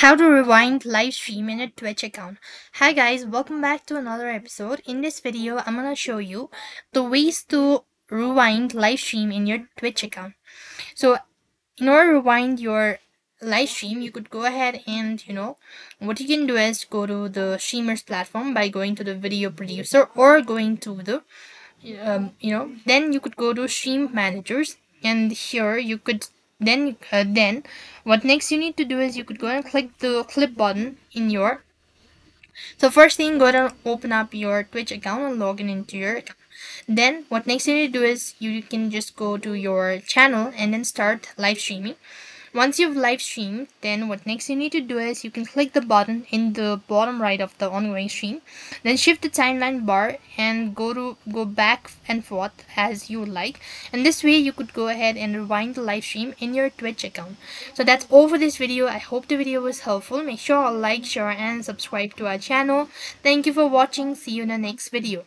How to rewind live stream in a Twitch account. Hi guys, welcome back to another episode. In this video, I'm gonna show you the ways to rewind live stream in your Twitch account. So in order to rewind your live stream, you could go ahead and what you can do is go to the streamer's platform by going to the video producer or going to the then you could go to stream managers, and here you could then what next you need to do is you could go and click the clip button in your. So first thing, go and open up your Twitch account and log in into your account. Then what next you need to do is you can just go to your channel and then start live streaming. Once you've live streamed, then what next you need to do is you can click the button in the bottom right of the ongoing stream, then shift the timeline bar and go back and forth as you like, and this way you could go ahead and rewind the live stream in your Twitch account. So that's all for this video. I hope the video was helpful. Make sure to like, share and subscribe to our channel. Thank you for watching. See you in the next video.